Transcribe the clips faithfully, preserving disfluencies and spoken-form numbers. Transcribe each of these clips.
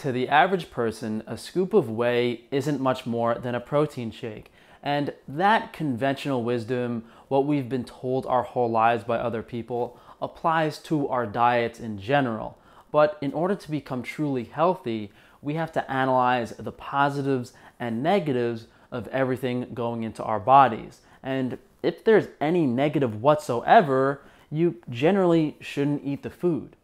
To the average person, a scoop of whey isn't much more than a protein shake. And that conventional wisdom, what we've been told our whole lives by other people, applies to our diets in general. But in order to become truly healthy, we have to analyze the positives and negatives of everything going into our bodies. And if there's any negative whatsoever, you generally shouldn't eat the food.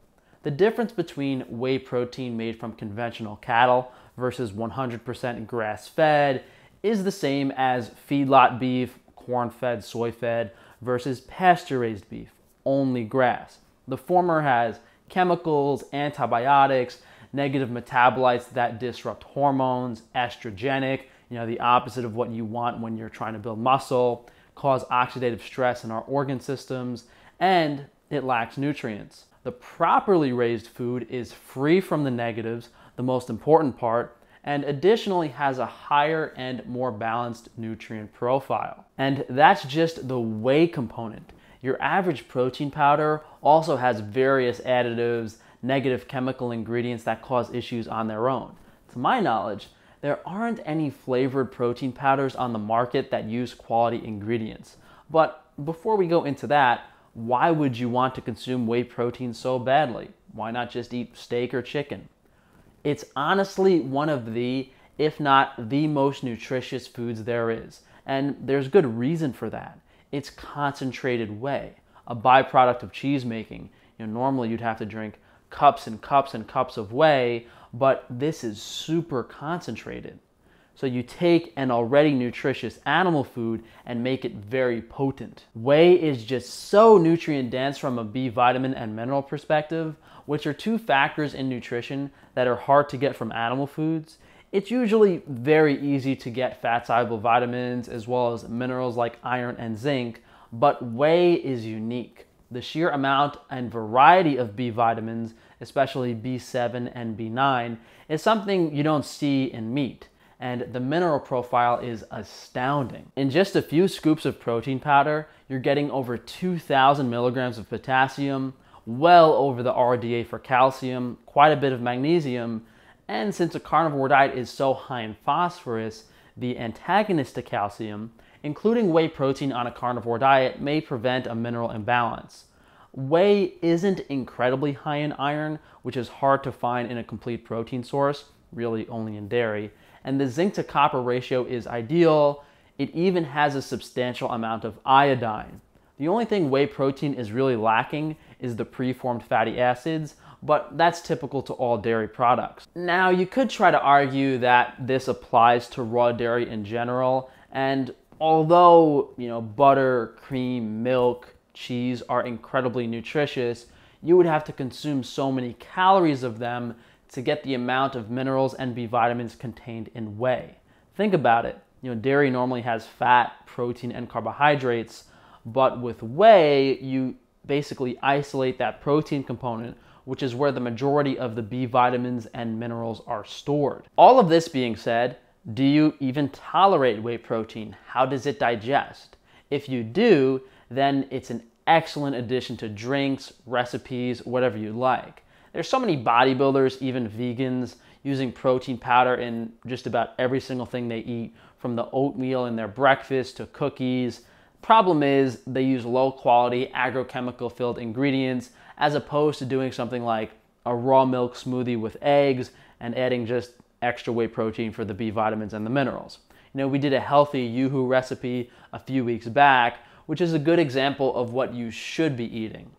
The difference between whey protein made from conventional cattle versus one hundred percent grass-fed is the same as feedlot beef, corn-fed, soy-fed versus pasture-raised beef, only grass. The former has chemicals, antibiotics, negative metabolites that disrupt hormones, estrogenic, you know, the opposite of what you want when you're trying to build muscle, cause oxidative stress in our organ systems, and it lacks nutrients. The properly raised food is free from the negatives, the most important part, and additionally has a higher and more balanced nutrient profile. And that's just the whey component. Your average protein powder also has various additives, negative chemical ingredients that cause issues on their own. To my knowledge, there aren't any flavored protein powders on the market that use quality ingredients. But before we go into that, why would you want to consume whey protein so badly? Why not just eat steak or chicken? It's honestly one of the, if not the most nutritious foods there is. And there's good reason for that. It's concentrated whey, a byproduct of cheese making. You know, normally you'd have to drink cups and cups and cups of whey, but this is super concentrated. So you take an already nutritious animal food and make it very potent. Whey is just so nutrient dense from a B vitamin and mineral perspective, which are two factors in nutrition that are hard to get from animal foods. It's usually very easy to get fat-soluble vitamins as well as minerals like iron and zinc, but whey is unique. The sheer amount and variety of B vitamins, especially B seven and B nine, is something you don't see in meat, and the mineral profile is astounding. In just a few scoops of protein powder, you're getting over two thousand milligrams of potassium, well over the R D A for calcium, quite a bit of magnesium, and since a carnivore diet is so high in phosphorus, the antagonist to calcium, including whey protein on a carnivore diet may prevent a mineral imbalance. Whey isn't incredibly high in iron, which is hard to find in a complete protein source, really only in dairy, and the zinc to copper ratio is ideal. It even has a substantial amount of iodine. The only thing whey protein is really lacking is the preformed fatty acids, but that's typical to all dairy products. Now, you could try to argue that this applies to raw dairy in general, and although, you know, butter, cream, milk, cheese are incredibly nutritious, you would have to consume so many calories of them to get the amount of minerals and B vitamins contained in whey. Think about it. You know, dairy normally has fat, protein, and carbohydrates, but with whey, you basically isolate that protein component, which is where the majority of the B vitamins and minerals are stored. All of this being said, do you even tolerate whey protein? How does it digest? If you do, then it's an excellent addition to drinks, recipes, whatever you like. There's so many bodybuilders, even vegans, using protein powder in just about every single thing they eat, from the oatmeal in their breakfast to cookies. Problem is, they use low-quality, agrochemical-filled ingredients as opposed to doing something like a raw milk smoothie with eggs and adding just extra whey protein for the B vitamins and the minerals. You know, we did a healthy Yoo-hoo recipe a few weeks back, which is a good example of what you should be eating.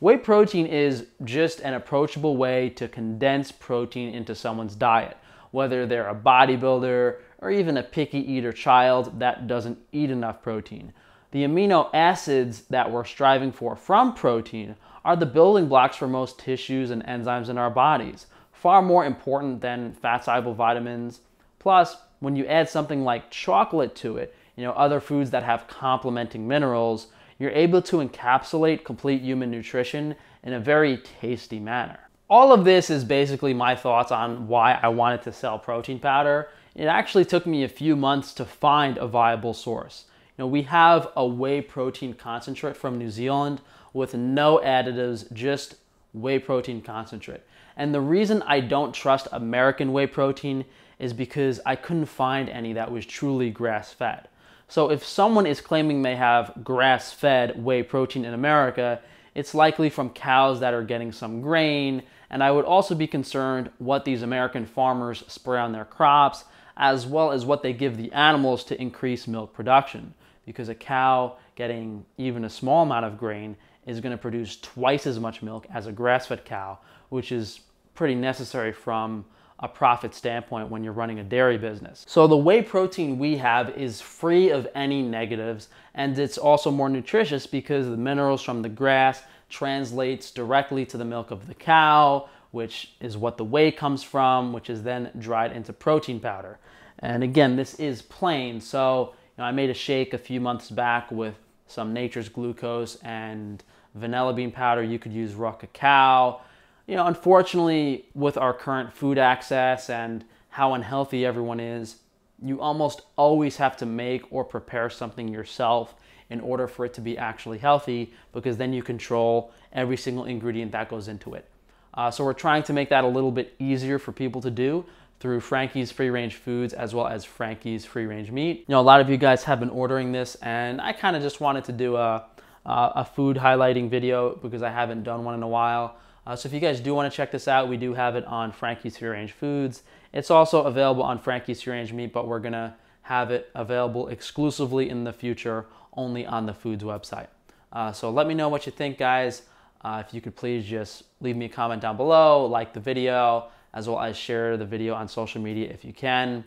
Whey protein is just an approachable way to condense protein into someone's diet, whether they're a bodybuilder or even a picky eater child that doesn't eat enough protein. The amino acids that we're striving for from protein are the building blocks for most tissues and enzymes in our bodies, far more important than fat-soluble vitamins. Plus, when you add something like chocolate to it, you know, other foods that have complementing minerals, you're able to encapsulate complete human nutrition in a very tasty manner. All of this is basically my thoughts on why I wanted to sell protein powder. It actually took me a few months to find a viable source. You know, we have a whey protein concentrate from New Zealand with no additives, just whey protein concentrate. And the reason I don't trust American whey protein is because I couldn't find any that was truly grass-fed. So if someone is claiming they have grass-fed whey protein in America, it's likely from cows that are getting some grain, and I would also be concerned what these American farmers spray on their crops, as well as what they give the animals to increase milk production, because a cow getting even a small amount of grain is going to produce twice as much milk as a grass-fed cow, which is pretty necessary from a profit standpoint when you're running a dairy business. So the whey protein we have is free of any negatives, and it's also more nutritious because the minerals from the grass translates directly to the milk of the cow, which is what the whey comes from, which is then dried into protein powder. And again, this is plain. So you know, I made a shake a few months back with some Nature's Glucose and vanilla bean powder. You could use raw cacao. You know, unfortunately, with our current food access and how unhealthy everyone is, you almost always have to make or prepare something yourself in order for it to be actually healthy, because then you control every single ingredient that goes into it. Uh, so we're trying to make that a little bit easier for people to do through Frankie's Free Range Foods as well as Frankie's Free Range Meat. You know, a lot of you guys have been ordering this, and I kind of just wanted to do a, a food highlighting video because I haven't done one in a while. Uh, so if you guys do want to check this out, we do have it on Frankie's Free Range Foods. It's also available on Frankie's Free Range Meat, but we're going to have it available exclusively in the future only on the Foods website. Uh, so let me know what you think, guys. Uh, if you could please just leave me a comment down below, like the video, as well as share the video on social media if you can.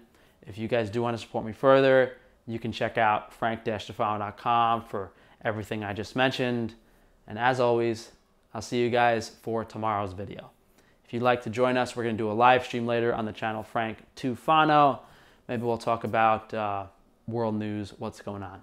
If you guys do want to support me further, you can check out frank tufano dot com for everything I just mentioned. And as always, I'll see you guys for tomorrow's video. If you'd like to join us, we're going to do a live stream later on the channel Frank Tufano. Maybe we'll talk about uh, world news, what's going on.